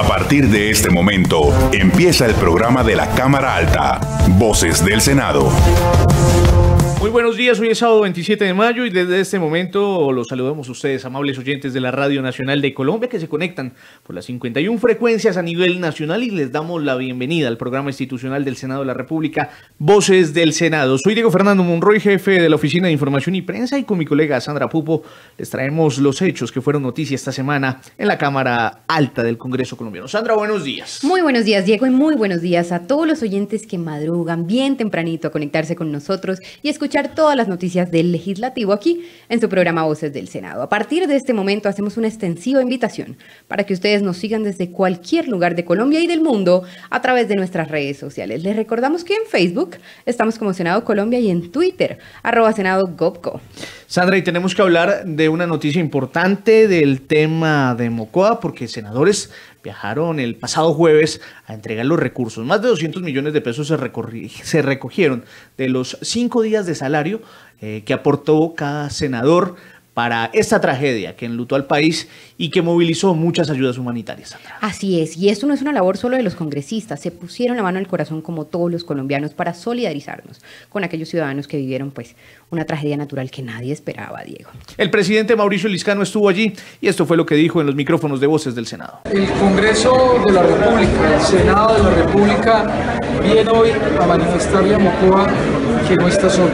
A partir de este momento, empieza el programa de la Cámara Alta, Voces del Senado. Muy buenos días, hoy es sábado 27 de mayo y desde este momento los saludamos a ustedes, amables oyentes de la Radio Nacional de Colombia, que se conectan por las 51 frecuencias a nivel nacional, y les damos la bienvenida al programa institucional del Senado de la República, Voces del Senado. Soy Diego Fernando Monroy, jefe de la Oficina de Información y Prensa, y con mi colega Sandra Pupo les traemos los hechos que fueron noticia esta semana en la Cámara Alta del Congreso colombiano. Sandra, buenos días. Muy buenos días, Diego, y muy buenos días a todos los oyentes que madrugan bien tempranito a conectarse con nosotros y escuchar todas las noticias del Legislativo aquí en su programa Voces del Senado. A partir de este momento hacemos una extensiva invitación para que ustedes nos sigan desde cualquier lugar de Colombia y del mundo a través de nuestras redes sociales. Les recordamos que en Facebook estamos como Senado Colombia y en Twitter, @Senado Gopco. Sandra, y tenemos que hablar de una noticia importante del tema de Mocoa, porque senadores viajaron el pasado jueves a entregar los recursos. Más de 200 millones de pesos se recogieron de los 5 días de salario que aportó cada senador para esta tragedia que enlutó al país y que movilizó muchas ayudas humanitarias. Así es, y esto no es una labor solo de los congresistas, se pusieron la mano al corazón como todos los colombianos para solidarizarnos con aquellos ciudadanos que vivieron pues una tragedia natural que nadie esperaba, Diego. El presidente Mauricio Lizcano estuvo allí y esto fue lo que dijo en los micrófonos de Voces del Senado. El Congreso de la República, el Senado de la República, viene hoy a manifestarle a Mocoa que no está solo.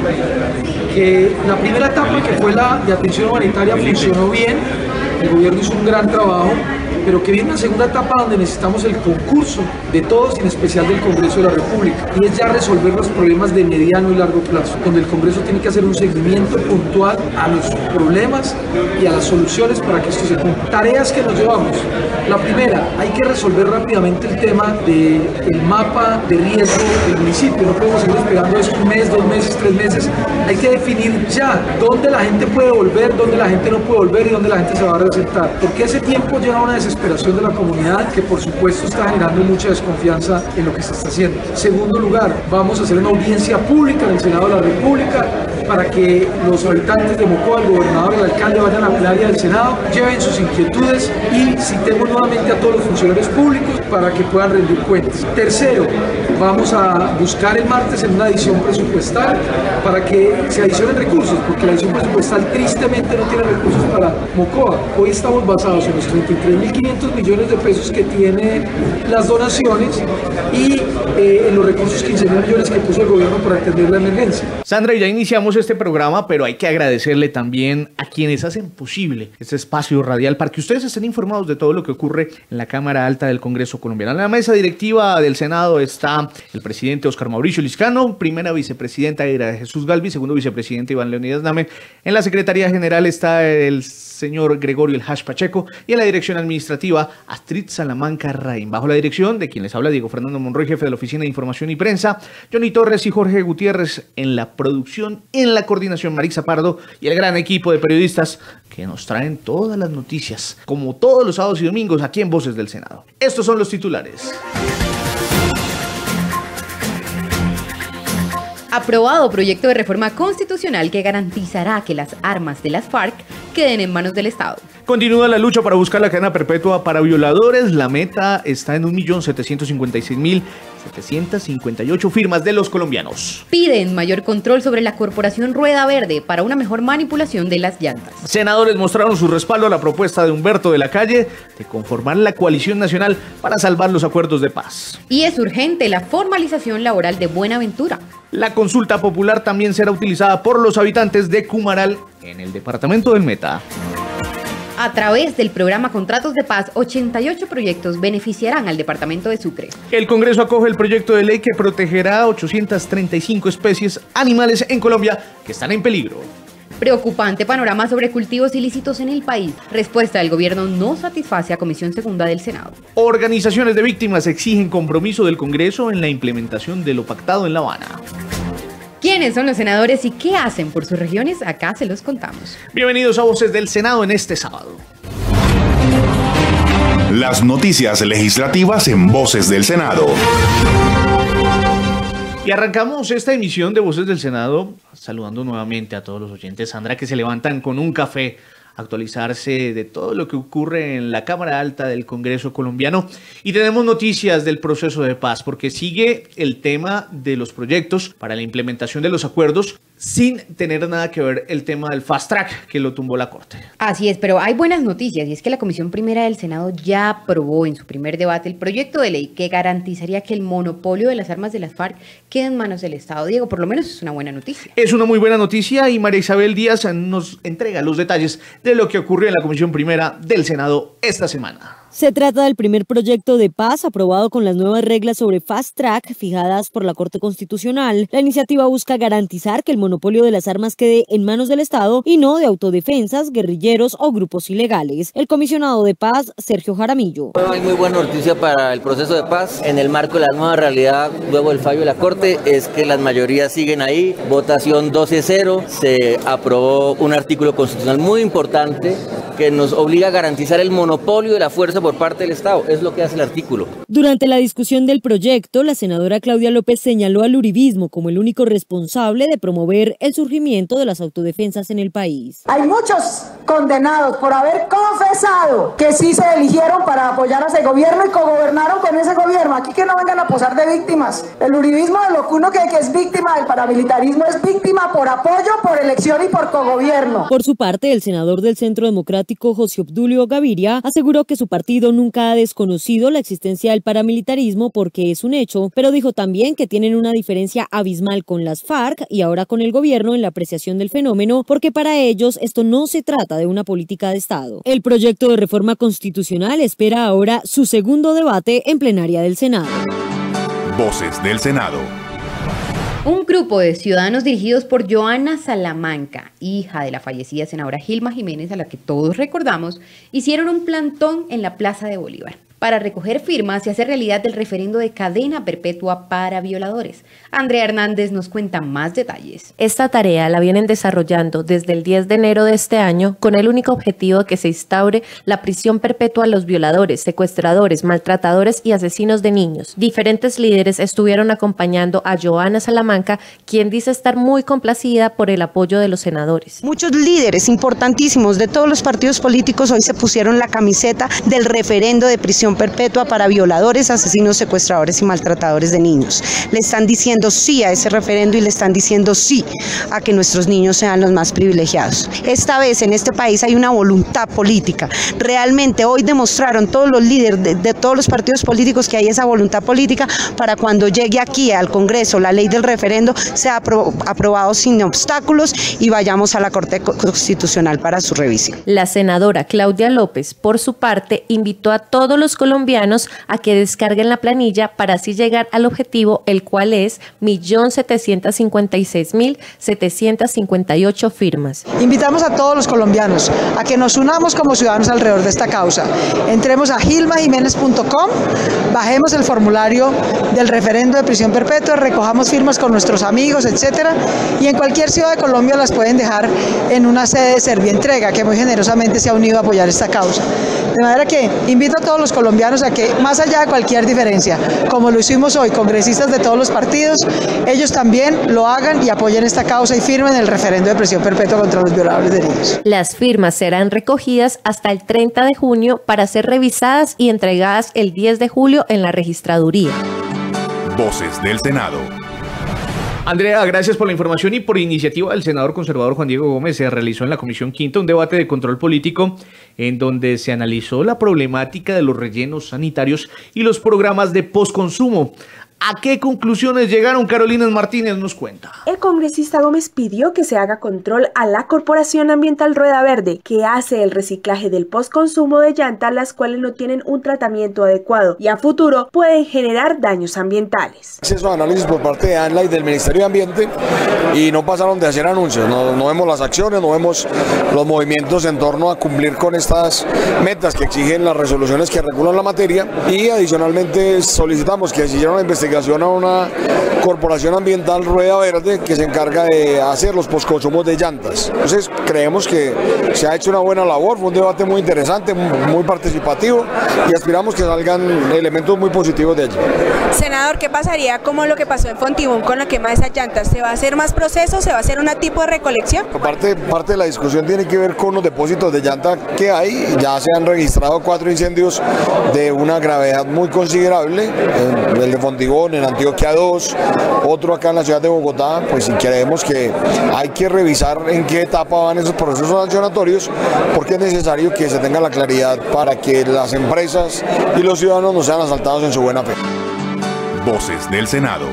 Que la primera etapa, que fue la de atención humanitaria, funcionó bien, el gobierno hizo un gran trabajo, pero que viene una segunda etapa donde necesitamos el concurso de todos, en especial del Congreso de la República, y es ya resolver los problemas de mediano y largo plazo, donde el Congreso tiene que hacer un seguimiento puntual a los problemas y a las soluciones para que esto se cumpla. Tareas que nos llevamos: la primera, hay que resolver rápidamente el tema del mapa de riesgo del municipio. No podemos seguir esperando esto un mes, 2 meses, 3 meses. Hay que definir ya dónde la gente puede volver, dónde la gente no puede volver y dónde la gente se va a resentar, porque ese tiempo lleva una desesperación de la comunidad que por supuesto está generando mucha desconfianza en lo que se está haciendo. En segundo lugar, vamos a hacer una audiencia pública en el Senado de la República para que los habitantes de Mocoa, el gobernador y el alcalde vayan a la plenaria del Senado, lleven sus inquietudes y citemos nuevamente a todos los funcionarios públicos para que puedan rendir cuentas. Tercero, vamos a buscar el martes en una adición presupuestal para que se adicionen recursos, porque la adición presupuestal tristemente no tiene recursos para Mocoa. Hoy estamos basados en los 33.500 millones de pesos que tienen las donaciones y en los recursos 15.000 millones que puso el gobierno para atender la emergencia. Sandra, ya iniciamos este programa, pero hay que agradecerle también a quienes hacen posible este espacio radial para que ustedes estén informados de todo lo que ocurre en la Cámara Alta del Congreso colombiano. En la mesa directiva del Senado está el presidente Óscar Mauricio Lizcano, primera vicepresidenta era Jesús Galbi, segundo vicepresidente Iván Leonidas Name. En la Secretaría General está el señor Gregorio El Hash Pacheco y en la dirección administrativa Astrid Salamanca Raín. Bajo la dirección de quien les habla, Diego Fernando Monroy, jefe de la Oficina de Información y Prensa, Johnny Torres y Jorge Gutiérrez en la producción, en la coordinación Marisa Pardo y el gran equipo de periodistas que nos traen todas las noticias, como todos los sábados y domingos aquí en Voces del Senado. Estos son los titulares. Aprobado proyecto de reforma constitucional que garantizará que las armas de las FARC queden en manos del Estado. Continúa la lucha para buscar la cadena perpetua para violadores. La meta está en 1.756.758 firmas de los colombianos. Piden mayor control sobre la corporación Rueda Verde para una mejor manipulación de las llantas. Senadores mostraron su respaldo a la propuesta de Humberto de la Calle de conformar la coalición nacional para salvar los acuerdos de paz. Y es urgente la formalización laboral de Buenaventura. La consulta popular también será utilizada por los habitantes de Cumaral, en el departamento del Meta. A través del programa Contratos de Paz, 88 proyectos beneficiarán al departamento de Sucre. El Congreso acoge el proyecto de ley que protegerá 835 especies animales en Colombia que están en peligro. Preocupante panorama sobre cultivos ilícitos en el país. Respuesta del gobierno no satisface a Comisión Segunda del Senado. Organizaciones de víctimas exigen compromiso del Congreso en la implementación de lo pactado en La Habana. ¿Quiénes son los senadores y qué hacen por sus regiones? Acá se los contamos. Bienvenidos a Voces del Senado en este sábado. Las noticias legislativas en Voces del Senado. Y arrancamos esta emisión de Voces del Senado saludando nuevamente a todos los oyentes, Sandra, que se levantan con un café actualizarse de todo lo que ocurre en la Cámara Alta del Congreso colombiano. Y tenemos noticias del proceso de paz, porque sigue el tema de los proyectos para la implementación de los acuerdos sin tener nada que ver el tema del fast track que lo tumbó la Corte. Así es, pero hay buenas noticias, y es que la Comisión Primera del Senado ya aprobó en su primer debate el proyecto de ley que garantizaría que el monopolio de las armas de las FARC quede en manos del Estado. Diego, por lo menos es una buena noticia. Es una muy buena noticia, y María Isabel Díaz nos entrega los detalles de lo que ocurrió en la Comisión Primera del Senado esta semana. Se trata del primer proyecto de paz aprobado con las nuevas reglas sobre fast track fijadas por la Corte Constitucional. La iniciativa busca garantizar que el monopolio de las armas quede en manos del Estado y no de autodefensas, guerrilleros o grupos ilegales. El comisionado de paz, Sergio Jaramillo. Bueno, hay muy buena noticia para el proceso de paz. En el marco de la nueva realidad, luego del fallo de la Corte, es que las mayorías siguen ahí. Votación 12-0. Se aprobó un artículo constitucional muy importante que nos obliga a garantizar el monopolio de la fuerza por parte del Estado, es lo que hace el artículo. Durante la discusión del proyecto, la senadora Claudia López señaló al uribismo como el único responsable de promover el surgimiento de las autodefensas en el país. Hay muchos condenados por haber confesado que sí se eligieron para apoyar a ese gobierno y cogobernaron con ese gobierno. Aquí que no vengan a posar de víctimas. El uribismo de lo que uno cree que es víctima del paramilitarismo es víctima por apoyo, por elección y por cogobierno. Por su parte, el senador del Centro Democrático, José Obdulio Gaviria, aseguró que su partido nunca ha desconocido la existencia del paramilitarismo porque es un hecho, pero dijo también que tienen una diferencia abismal con las FARC y ahora con el gobierno en la apreciación del fenómeno, porque para ellos esto no se trata de una política de Estado. El proyecto de reforma constitucional espera ahora su segundo debate en plenaria del Senado. Voces del Senado. Un grupo de ciudadanos dirigidos por Johana Salamanca, hija de la fallecida senadora Gilma Jiménez, a la que todos recordamos, hicieron un plantón en la Plaza de Bolívar para recoger firmas y hacer realidad el referendo de cadena perpetua para violadores. Andrea Hernández nos cuenta más detalles. Esta tarea la vienen desarrollando desde el 10 de enero de este año con el único objetivo de que se instaure la prisión perpetua a los violadores, secuestradores, maltratadores y asesinos de niños. Diferentes líderes estuvieron acompañando a Johana Salamanca, quien dice estar muy complacida por el apoyo de los senadores. Muchos líderes importantísimos de todos los partidos políticos hoy se pusieron la camiseta del referendo de prisión perpetua para violadores, asesinos, secuestradores y maltratadores de niños. Le están diciendo sí a ese referendo y le están diciendo sí a que nuestros niños sean los más privilegiados. Esta vez en este país hay una voluntad política. Realmente hoy demostraron todos los líderes de todos los partidos políticos que hay esa voluntad política para cuando llegue aquí al Congreso la ley del referendo sea aprobado sin obstáculos y vayamos a la Corte Constitucional para su revisión. La senadora Claudia López, por su parte, invitó a todos los colombianos a que descarguen la planilla para así llegar al objetivo, el cual es 1.756.758 firmas. Invitamos a todos los colombianos a que nos unamos como ciudadanos alrededor de esta causa. Entremos a gilmajimenez.com, bajemos el formulario del referendo de prisión perpetua, recojamos firmas con nuestros amigos, etcétera, y en cualquier ciudad de Colombia las pueden dejar en una sede de Servientrega, que muy generosamente se ha unido a apoyar esta causa. De manera que invito a todos los colombianos a que, más allá de cualquier diferencia, como lo hicimos hoy, congresistas de todos los partidos, ellos también lo hagan y apoyen esta causa y firmen el referendo de prisión perpetua contra los violadores de niños. Las firmas serán recogidas hasta el 30 de junio para ser revisadas y entregadas el 10 de julio en la registraduría. Voces del Senado. Andrea, gracias por la información. Y por iniciativa del senador conservador Juan Diego Gómez se realizó en la Comisión Quinta un debate de control político en donde se analizó la problemática de los rellenos sanitarios y los programas de postconsumo. ¿A qué conclusiones llegaron? Carolina Martínez nos cuenta. El congresista Gómez pidió que se haga control a la Corporación Ambiental Rueda Verde, que hace el reciclaje del postconsumo de llantas las cuales no tienen un tratamiento adecuado y a futuro pueden generar daños ambientales. Se hizo análisis por parte de ANLA y del Ministerio de Ambiente y no pasaron de hacer anuncios, no vemos las acciones, no vemos los movimientos en torno a cumplir con estas metas que exigen las resoluciones que regulan la materia, y adicionalmente solicitamos que se hiciera una investigación investigación a una corporación ambiental, Rueda Verde, que se encarga de hacer los posconsumos de llantas. Entonces creemos que se ha hecho una buena labor, fue un debate muy interesante, muy participativo, y aspiramos que salgan elementos muy positivos de ello. Senador, ¿qué pasaría como lo que pasó en Fontibón con la quema de esas llantas? ¿Se va a hacer más procesos? ¿Se va a hacer un tipo de recolección? Parte de la discusión tiene que ver con los depósitos de llanta que hay. Ya se han registrado 4 incendios de una gravedad muy considerable, el de Fontibón, en Antioquia 2, otro acá en la ciudad de Bogotá. Pues si creemos que hay que revisar en qué etapa van esos procesos sancionatorios, porque es necesario que se tenga la claridad para que las empresas y los ciudadanos no sean asaltados en su buena fe. Voces del Senado.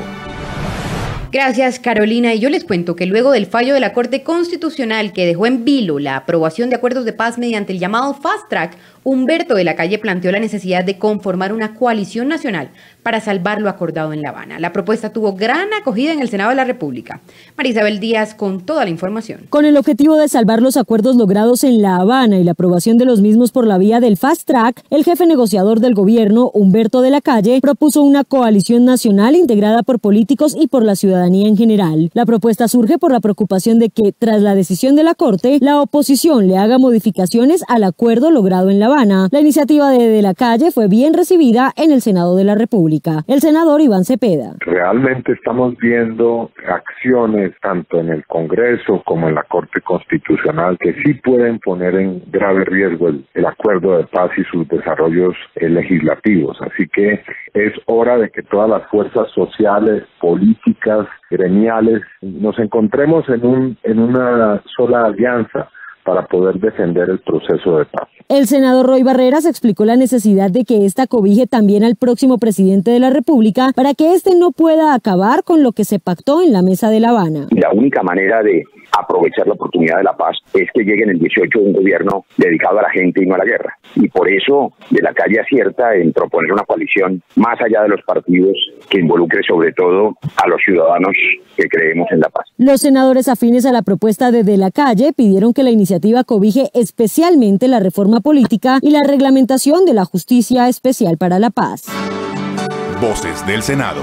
Gracias, Carolina. Y yo les cuento que luego del fallo de la Corte Constitucional que dejó en vilo la aprobación de acuerdos de paz mediante el llamado Fast Track, Humberto de la Calle planteó la necesidad de conformar una coalición nacional para salvar lo acordado en La Habana. La propuesta tuvo gran acogida en el Senado de la República. María Isabel Díaz con toda la información. Con el objetivo de salvar los acuerdos logrados en La Habana y la aprobación de los mismos por la vía del Fast Track, el jefe negociador del gobierno, Humberto de la Calle, propuso una coalición nacional integrada por políticos y por la ciudadanía en general. La propuesta surge por la preocupación de que, tras la decisión de la Corte, la oposición le haga modificaciones al acuerdo logrado en La Habana. La iniciativa de la Calle fue bien recibida en el Senado de la República. El senador Iván Cepeda. Realmente estamos viendo acciones tanto en el Congreso como en la Corte Constitucional que sí pueden poner en grave riesgo el acuerdo de paz y sus desarrollos legislativos. Así que es hora de que todas las fuerzas sociales, políticas, gremiales, nos encontremos en una sola alianza para poder defender el proceso de paz. El senador Roy Barreras explicó la necesidad de que esta cobije también al próximo presidente de la República para que éste no pueda acabar con lo que se pactó en la mesa de La Habana. La única manera de aprovechar la oportunidad de la paz es que llegue en el 18 un gobierno dedicado a la gente y no a la guerra. Y por eso de la Calle acierta en proponer una coalición más allá de los partidos que involucre sobre todo a los ciudadanos que creemos en la paz. Los senadores afines a la propuesta de la Calle pidieron que la iniciativa cobije especialmente la reforma política y la reglamentación de la Justicia Especial para la Paz. Voces del Senado.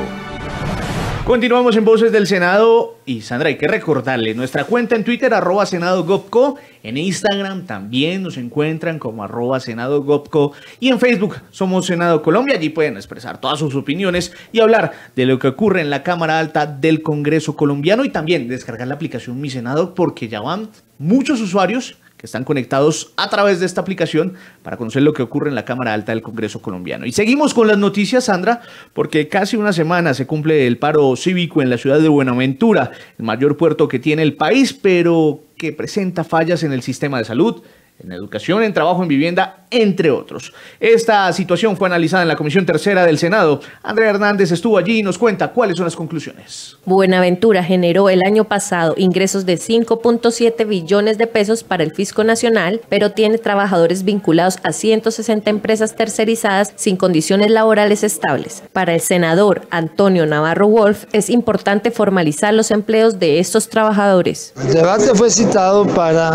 Continuamos en Voces del Senado y, Sandra, hay que recordarle nuestra cuenta en Twitter, @SenadoGopco, en Instagram también nos encuentran como @SenadoGopco y en Facebook somos Senado Colombia. Allí pueden expresar todas sus opiniones y hablar de lo que ocurre en la Cámara Alta del Congreso colombiano, y también descargar la aplicación Mi Senado, porque ya van muchos usuarios que están conectados a través de esta aplicación para conocer lo que ocurre en la Cámara Alta del Congreso colombiano. Y seguimos con las noticias, Sandra, porque casi una semana se cumple el paro cívico en la ciudad de Buenaventura, el mayor puerto que tiene el país, pero que presenta fallas en el sistema de salud, en educación, en trabajo, en vivienda, entre otros. Esta situación fue analizada en la Comisión Tercera del Senado. Andrea Hernández estuvo allí y nos cuenta cuáles son las conclusiones. Buenaventura generó el año pasado ingresos de 5.7 billones de pesos para el Fisco Nacional, pero tiene trabajadores vinculados a 160 empresas tercerizadas sin condiciones laborales estables. Para el senador Antonio Navarro Wolf, es importante formalizar los empleos de estos trabajadores. El debate fue citado para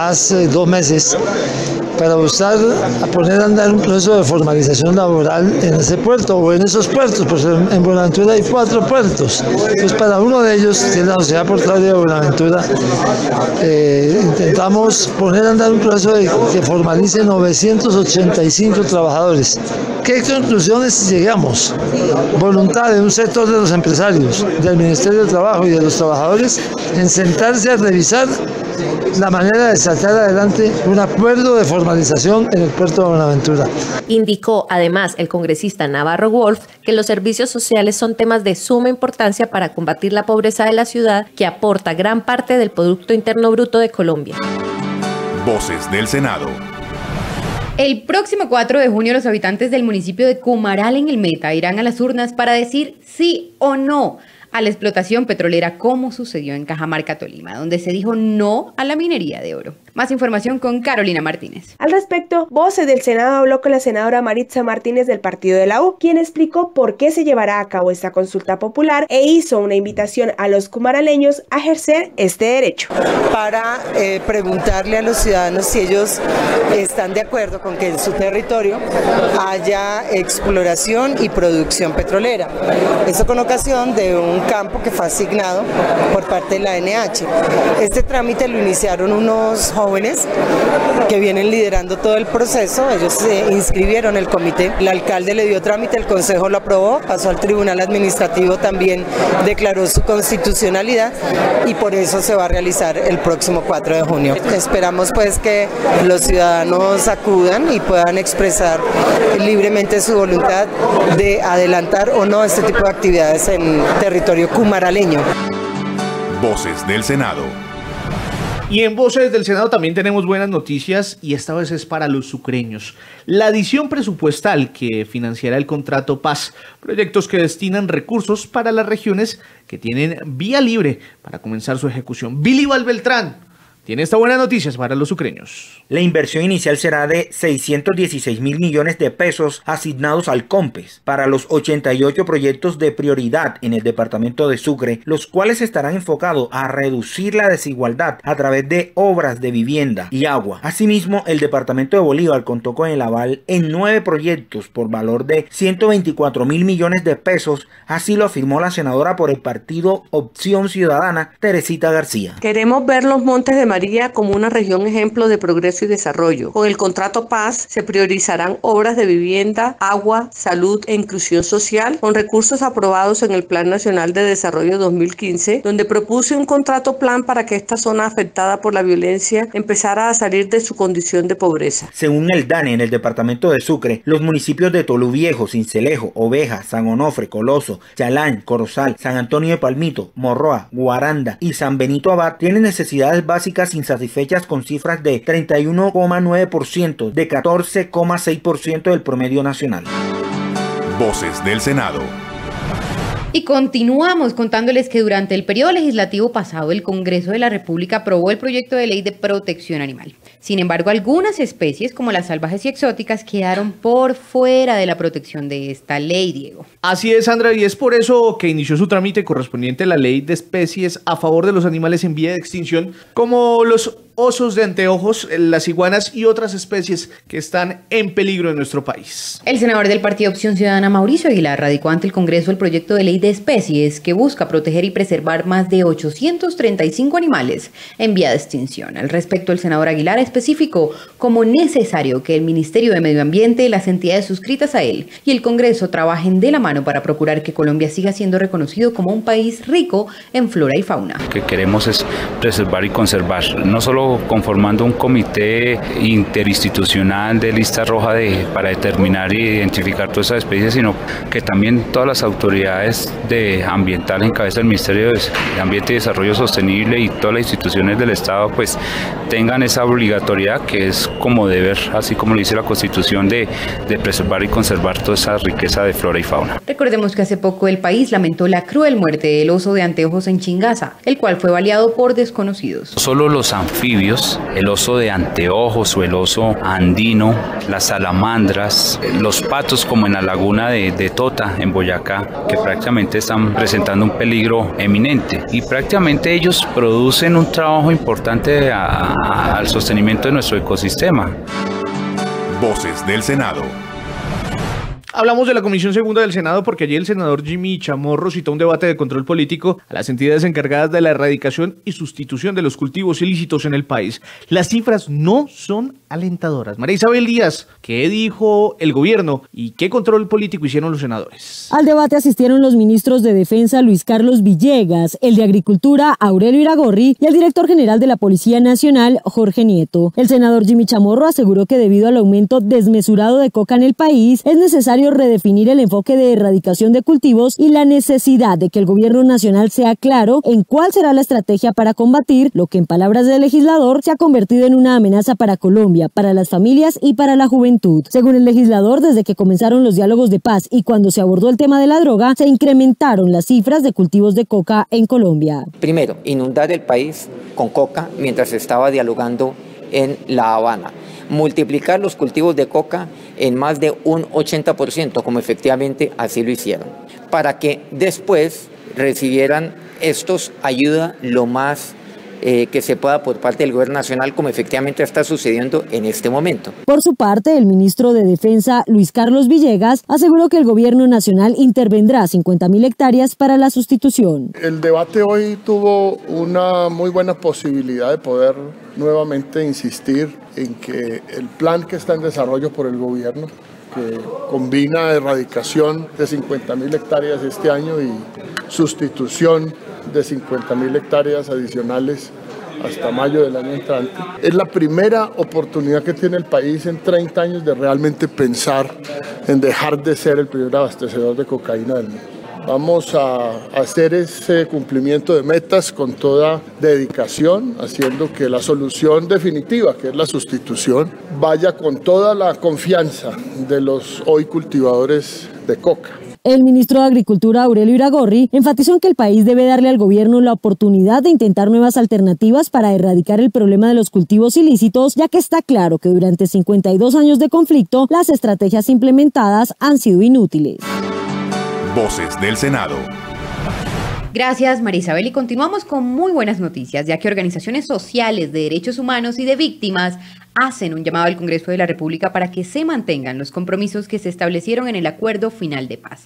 hace 2 meses para buscar poner a andar un proceso de formalización laboral en ese puerto o en esos puertos, pues en Buenaventura hay 4 puertos. Entonces para uno de ellos, que es la Sociedad Portuaria de Buenaventura, intentamos poner a andar un proceso que formalice 985 trabajadores. ¿Qué conclusiones llegamos? Voluntad de un sector de los empresarios, del Ministerio de Trabajo y de los trabajadores en sentarse a revisar la manera de sacar adelante un acuerdo de formalización en el puerto de Buenaventura. Indicó además el congresista Navarro Wolf que los servicios sociales son temas de suma importancia para combatir la pobreza de la ciudad, que aporta gran parte del Producto Interno Bruto de Colombia. Voces del Senado. El próximo 4 de junio los habitantes del municipio de Cumaral en el Meta irán a las urnas para decir sí o no a la explotación petrolera, como sucedió en Cajamarca, Tolima, donde se dijo no a la minería de oro. Más información con Carolina Martínez. Al respecto, Voces del Senado habló con la senadora Maritza Martínez del partido de la U, quien explicó por qué se llevará a cabo esta consulta popular e hizo una invitación a los cumaraleños a ejercer este derecho. Para preguntarle a los ciudadanos si ellos están de acuerdo con que en su territorio haya exploración y producción petrolera. Eso con ocasión de un campo que fue asignado por parte de la ANH. Este trámite lo iniciaron unos jóvenes que vienen liderando todo el proceso. Ellos se inscribieron en el comité, el alcalde le dio trámite, el consejo lo aprobó, pasó al tribunal administrativo, también declaró su constitucionalidad y por eso se va a realizar el próximo 4 de junio. Esperamos pues que los ciudadanos acudan y puedan expresar libremente su voluntad de adelantar o no este tipo de actividades en territorio cumaraleño. Voces del Senado. Y en Voces del Senado también tenemos buenas noticias, y esta vez es para los sucreños. La adición presupuestal que financiará el contrato Paz, proyectos que destinan recursos para las regiones que tienen vía libre para comenzar su ejecución. Bilíbal Beltrán tiene estas buenas noticias para los sucreños. La inversión inicial será de 616 mil millones de pesos asignados al COMPES para los 88 proyectos de prioridad en el departamento de Sucre, los cuales estarán enfocados a reducir la desigualdad a través de obras de vivienda y agua. Asimismo, el departamento de Bolívar contó con el aval en 9 proyectos por valor de 124 mil millones de pesos, así lo afirmó la senadora por el partido Opción Ciudadana, Teresita García. Queremos ver los montes de María como una región ejemplo de progreso y desarrollo. Con el contrato Paz se priorizarán obras de vivienda, agua, salud e inclusión social con recursos aprobados en el Plan Nacional de Desarrollo 2015, donde propuse un contrato plan para que esta zona afectada por la violencia empezara a salir de su condición de pobreza. Según el DANE, en el departamento de Sucre, los municipios de Tolú Viejo, Sincelejo, Oveja, San Onofre, Coloso, Chalán, Corozal, San Antonio de Palmito, Morroa, Guaranda y San Benito Abad tienen necesidades básicas insatisfechas con cifras de 31,9%, de 14,6% del promedio nacional. Voces del Senado. Y continuamos contándoles que durante el periodo legislativo pasado el Congreso de la República aprobó el proyecto de ley de protección animal. Sin embargo, algunas especies como las salvajes y exóticas quedaron por fuera de la protección de esta ley, Diego. Así es, Sandra, y es por eso que inició su trámite correspondiente a la ley de especies a favor de los animales en vía de extinción, como los osos de anteojos, las iguanas y otras especies que están en peligro en nuestro país. El senador del partido Opción Ciudadana, Mauricio Aguilar, radicó ante el Congreso el proyecto de ley de especies que busca proteger y preservar más de 835 animales en vía de extinción. Al respecto, el senador Aguilar especificó como necesario que el Ministerio de Medio Ambiente, las entidades suscritas a él y el Congreso trabajen de la mano para procurar que Colombia siga siendo reconocido como un país rico en flora y fauna. Lo que queremos es preservar y conservar, no solo conformando un comité interinstitucional de lista roja para determinar e identificar todas esas especies, sino que también todas las autoridades ambientales en cabeza del Ministerio de Ambiente y Desarrollo Sostenible y todas las instituciones del Estado pues tengan esa obligatoriedad que es como deber, así como lo dice la Constitución, de preservar y conservar toda esa riqueza de flora y fauna. Recordemos que hace poco el país lamentó la cruel muerte del oso de anteojos en Chingaza, el cual fue baleado por desconocidos. Solo los anfibios, el oso de anteojos o el oso andino, las salamandras, los patos como en la laguna de Tota, en Boyacá, que prácticamente están presentando un peligro eminente, y prácticamente ellos producen un trabajo importante al sostenimiento de nuestro ecosistema. Voces del Senado. Hablamos de la Comisión Segunda del Senado porque allí el senador Jimmy Chamorro citó un debate de control político a las entidades encargadas de la erradicación y sustitución de los cultivos ilícitos en el país. Las cifras no son alentadoras. María Isabel Díaz, ¿qué dijo el gobierno y qué control político hicieron los senadores? Al debate asistieron los ministros de Defensa Luis Carlos Villegas, el de Agricultura Aurelio Iragorri y el director general de la Policía Nacional Jorge Nieto. El senador Jimmy Chamorro aseguró que debido al aumento desmesurado de coca en el país es necesario redefinir el enfoque de erradicación de cultivos y la necesidad de que el gobierno nacional sea claro en cuál será la estrategia para combatir lo que en palabras del legislador se ha convertido en una amenaza para Colombia, para las familias y para la juventud. Según el legislador, desde que comenzaron los diálogos de paz y cuando se abordó el tema de la droga, se incrementaron las cifras de cultivos de coca en Colombia. Primero, inundar el país con coca mientras se estaba dialogando en La Habana. Multiplicar los cultivos de coca en más de un 80%, como efectivamente así lo hicieron, para que después recibieran estos ayuda lo más que se pueda por parte del gobierno nacional, como efectivamente está sucediendo en este momento. Por su parte, el ministro de Defensa, Luis Carlos Villegas, aseguró que el gobierno nacional intervendrá 50.000 hectáreas para la sustitución. El debate hoy tuvo una muy buena posibilidad de poder nuevamente insistir en que el plan que está en desarrollo por el gobierno, que combina erradicación de 50.000 hectáreas este año y sustitución de 50.000 hectáreas adicionales hasta mayo del año entrante. Es la primera oportunidad que tiene el país en 30 años de realmente pensar en dejar de ser el primer abastecedor de cocaína del mundo. Vamos a hacer ese cumplimiento de metas con toda dedicación, haciendo que la solución definitiva, que es la sustitución, vaya con toda la confianza de los hoy cultivadores de coca. El ministro de Agricultura, Aurelio Iragorri, enfatizó en que el país debe darle al gobierno la oportunidad de intentar nuevas alternativas para erradicar el problema de los cultivos ilícitos, ya que está claro que durante 52 años de conflicto, las estrategias implementadas han sido inútiles. Voces del Senado. Gracias, María Isabel, y continuamos con muy buenas noticias, ya que organizaciones sociales de derechos humanos y de víctimas hacen un llamado al Congreso de la República para que se mantengan los compromisos que se establecieron en el Acuerdo Final de Paz,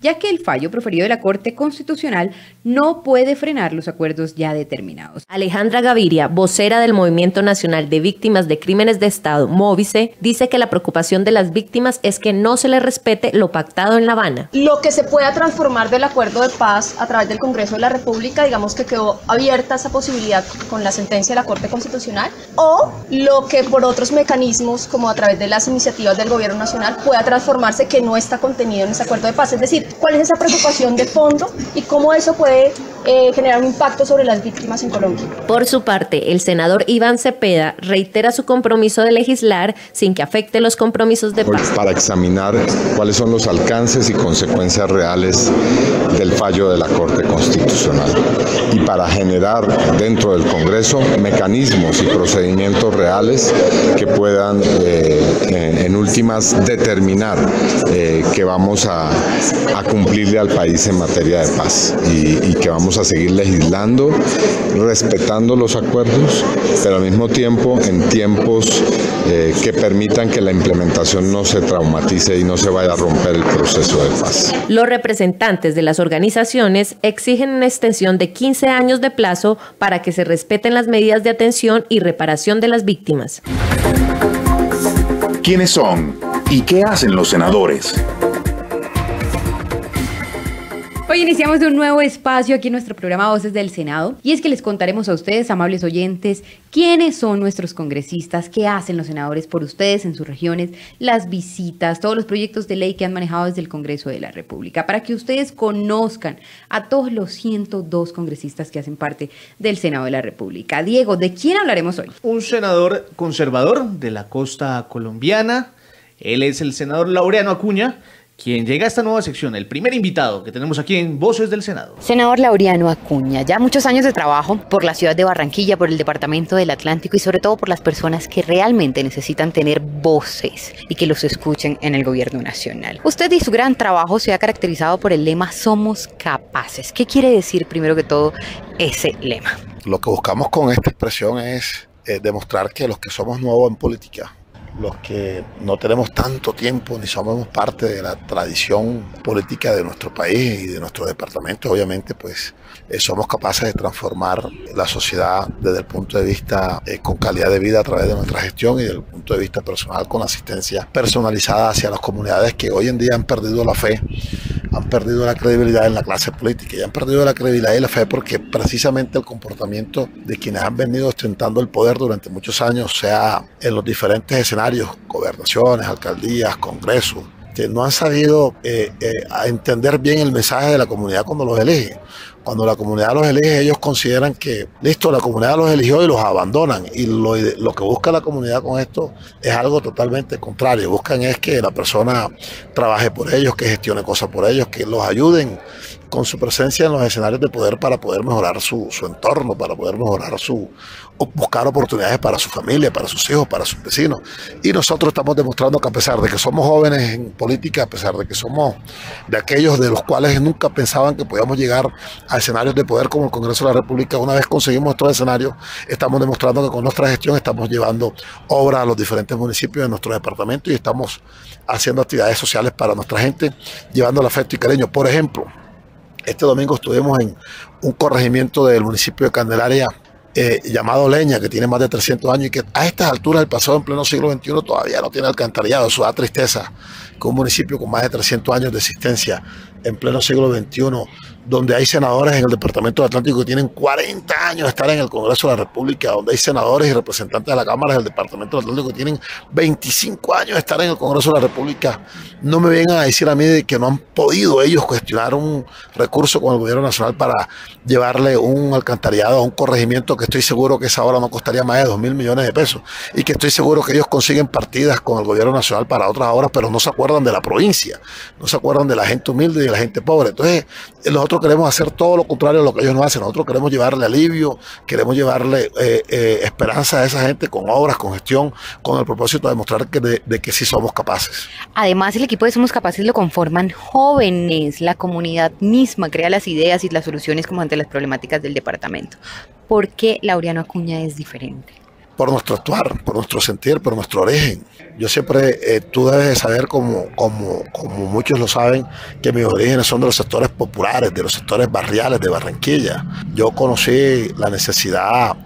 ya que el fallo proferido de la Corte Constitucional no puede frenar los acuerdos ya determinados. Alejandra Gaviria, vocera del Movimiento Nacional de Víctimas de Crímenes de Estado, MOVICE, dice que la preocupación de las víctimas es que no se les respete lo pactado en La Habana. Lo que se pueda transformar del acuerdo de paz a través del Congreso de la República, digamos que quedó abierta esa posibilidad con la sentencia de la Corte Constitucional, o lo que por otros mecanismos, como a través de las iniciativas del Gobierno Nacional, pueda transformarse que no está contenido en ese acuerdo de paz, es decir, ¿cuál es esa preocupación de fondo y cómo eso puede generar un impacto sobre las víctimas en Colombia? Por su parte, el senador Iván Cepeda reitera su compromiso de legislar sin que afecte los compromisos de paz. Para examinar cuáles son los alcances y consecuencias reales del fallo de la Corte Constitucional y para generar dentro del Congreso mecanismos y procedimientos reales que puedan en últimas determinar que vamos a cumplirle al país en materia de paz y que vamos a seguir legislando, respetando los acuerdos, pero al mismo tiempo en tiempos que permitan que la implementación no se traumatice y no se vaya a romper el proceso de paz. Los representantes de las organizaciones exigen una extensión de 15 años de plazo para que se respeten las medidas de atención y reparación de las víctimas. ¿Quiénes son y qué hacen los senadores? Hoy iniciamos un nuevo espacio aquí en nuestro programa Voces del Senado, y es que les contaremos a ustedes, amables oyentes, quiénes son nuestros congresistas, qué hacen los senadores por ustedes en sus regiones, las visitas, todos los proyectos de ley que han manejado desde el Congreso de la República, para que ustedes conozcan a todos los 102 congresistas que hacen parte del Senado de la República. Diego, ¿de quién hablaremos hoy? Un senador conservador de la costa colombiana, él es el senador Laureano Acuña, quien llega a esta nueva sección, el primer invitado que tenemos aquí en Voces del Senado. Senador Laureano Acuña, ya muchos años de trabajo por la ciudad de Barranquilla, por el departamento del Atlántico y sobre todo por las personas que realmente necesitan tener voces y que los escuchen en el gobierno nacional. Usted y su gran trabajo se ha caracterizado por el lema Somos Capaces. ¿Qué quiere decir primero que todo ese lema? Lo que buscamos con esta expresión es demostrar que los que somos nuevos en política, los que no tenemos tanto tiempo ni somos parte de la tradición política de nuestro país y de nuestro departamento, obviamente, pues somos capaces de transformar la sociedad desde el punto de vista con calidad de vida a través de nuestra gestión y desde el punto de vista personal con asistencia personalizada hacia las comunidades que hoy en día han perdido la fe, han perdido la credibilidad en la clase política y han perdido la credibilidad y la fe porque precisamente el comportamiento de quienes han venido ostentando el poder durante muchos años, sea en los diferentes escenarios, gobernaciones, alcaldías, congresos, que no han sabido a entender bien el mensaje de la comunidad cuando los elige. Cuando la comunidad los elige, ellos consideran que, listo, la comunidad los eligió y los abandonan. Y lo que busca la comunidad con esto es algo totalmente contrario. Buscan es que la persona trabaje por ellos, que gestione cosas por ellos, que los ayuden, con su presencia en los escenarios de poder para poder mejorar su entorno, para poder mejorar buscar oportunidades para su familia, para sus hijos, para sus vecinos. Y nosotros estamos demostrando que a pesar de que somos jóvenes en política, a pesar de que somos de aquellos de los cuales nunca pensaban que podíamos llegar a escenarios de poder como el Congreso de la República, una vez conseguimos estos escenarios, estamos demostrando que con nuestra gestión estamos llevando obra a los diferentes municipios de nuestro departamento y estamos haciendo actividades sociales para nuestra gente, llevando el afecto y cariño. Por ejemplo, este domingo estuvimos en un corregimiento del municipio de Candelaria llamado Leña, que tiene más de 300 años y que a estas alturas del pasado en pleno siglo XXI todavía no tiene alcantarillado. Eso da tristeza que un municipio con más de 300 años de existencia en pleno siglo XXI, donde hay senadores en el Departamento del Atlántico que tienen 40 años de estar en el Congreso de la República, donde hay senadores y representantes de la Cámara del Departamento del Atlántico que tienen 25 años de estar en el Congreso de la República, no me vengan a decir a mí de que no han podido ellos cuestionar un recurso con el Gobierno Nacional para llevarle un alcantarillado a un corregimiento que estoy seguro que esa obra no costaría más de 2.000 millones de pesos y que estoy seguro que ellos consiguen partidas con el Gobierno Nacional para otras obras, pero no se acuerdan de la provincia, no se acuerdan de la gente humilde y de la gente pobre. Entonces nosotros queremos hacer todo lo contrario a lo que ellos no hacen. Nosotros queremos llevarle alivio, queremos llevarle esperanza a esa gente con obras, con gestión, con el propósito de demostrar que que sí somos capaces. Además, el equipo de Somos Capaces lo conforman jóvenes, la comunidad misma crea las ideas y las soluciones como ante las problemáticas del departamento. ¿Por qué Laureano Acuña es diferente? Por nuestro actuar, por nuestro sentir, por nuestro origen. Yo siempre, tú debes saber, como muchos lo saben, que mis orígenes son de los sectores populares, de los sectores barriales de Barranquilla. Yo conocí la necesidad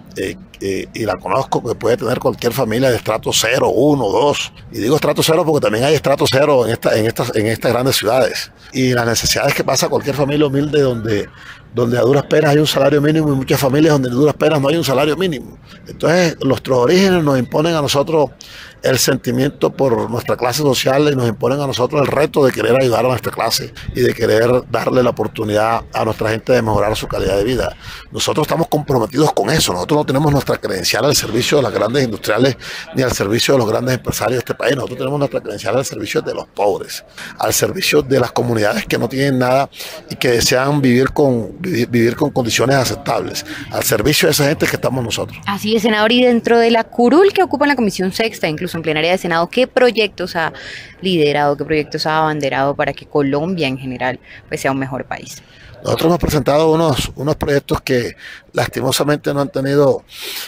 y la conozco que puede tener cualquier familia de estrato 0, 1, 2. Y digo estrato 0 porque también hay estrato 0 en estas grandes ciudades. Y las necesidades que pasa cualquier familia humilde donde a duras penas hay un salario mínimo y muchas familias donde a duras penas no hay un salario mínimo. Entonces, nuestros orígenes nos imponen a nosotros el sentimiento por nuestra clase social y nos imponen a nosotros el reto de querer ayudar a nuestra clase y de querer darle la oportunidad a nuestra gente de mejorar su calidad de vida. Nosotros estamos comprometidos con eso. Nosotros no tenemos nuestra credencial al servicio de las grandes industriales ni al servicio de los grandes empresarios de este país. Nosotros tenemos nuestra credencial al servicio de los pobres, al servicio de las comunidades que no tienen nada y que desean vivir con condiciones aceptables, al servicio de esa gente que estamos nosotros. Así es, senador, y dentro de la curul que ocupa en la Comisión Sexta, incluso en plenaria de Senado, ¿qué proyectos ha liderado, qué proyectos ha abanderado para que Colombia en general pues sea un mejor país? Nosotros hemos presentado unos proyectos que lastimosamente no han tenido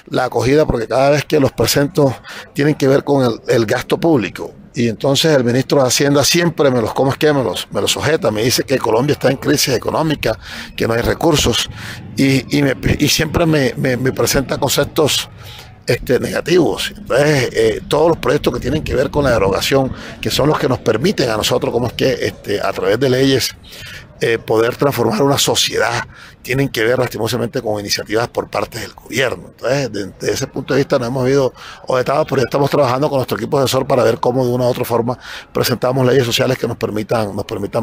la acogida porque cada vez que los presento tienen que ver con el gasto público. Y entonces el ministro de Hacienda siempre me los sujeta, me dice que Colombia está en crisis económica, que no hay recursos y siempre me presenta conceptos negativos. Entonces, todos los proyectos que tienen que ver con la derogación, que son los que nos permiten a nosotros, como es que a través de leyes, poder transformar una sociedad, tienen que ver lastimosamente con iniciativas por parte del gobierno. Entonces, desde ese punto de vista no hemos habido objetados, pero ya estamos trabajando con nuestro equipo asesor para ver cómo de una u otra forma presentamos leyes sociales que nos permitan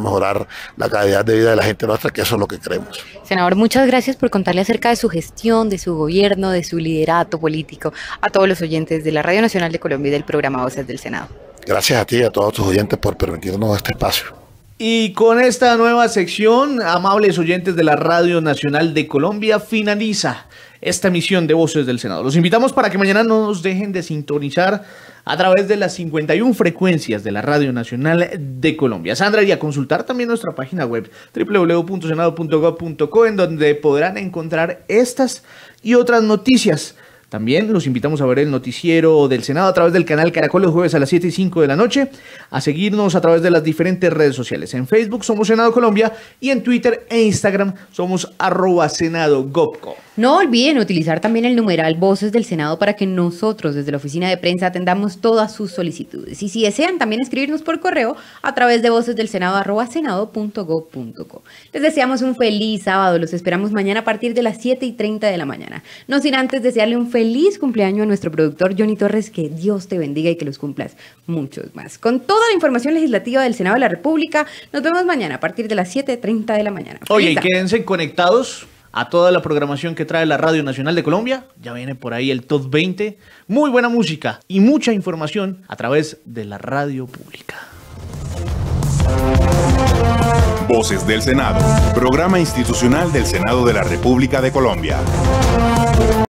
mejorar la calidad de vida de la gente nuestra, que eso es lo que queremos. Senador, muchas gracias por contarle acerca de su gestión, de su gobierno, de su liderato político a todos los oyentes de la Radio Nacional de Colombia y del programa Voces del Senado. Gracias a ti y a todos tus oyentes por permitirnos este espacio. Y con esta nueva sección, amables oyentes de la Radio Nacional de Colombia, finaliza esta emisión de Voces del Senado. Los invitamos para que mañana no nos dejen de sintonizar a través de las 51 frecuencias de la Radio Nacional de Colombia. Sandra, y a consultar también nuestra página web www.senado.gov.co, en donde podrán encontrar estas y otras noticias. También los invitamos a ver el noticiero del Senado a través del canal Caracol los jueves a las 7:05 de la noche, a seguirnos a través de las diferentes redes sociales. En Facebook somos Senado Colombia y en Twitter e Instagram somos @SenadoGopco. No olviden utilizar también el numeral Voces del Senado para que nosotros desde la oficina de prensa atendamos todas sus solicitudes. Y si desean también escribirnos por correo a través de vocesdelsenado@senado.gov.co. Les deseamos un feliz sábado. Los esperamos mañana a partir de las 7:30 de la mañana. No sin antes desearle un feliz cumpleaños a nuestro productor Johnny Torres, que Dios te bendiga y que los cumplas muchos más. Con toda la información legislativa del Senado de la República, nos vemos mañana a partir de las 7:30 de la mañana. Oye, y quédense conectados a toda la programación que trae la Radio Nacional de Colombia. Ya viene por ahí el Top 20. Muy buena música y mucha información a través de la radio pública. Voces del Senado, programa institucional del Senado de la República de Colombia.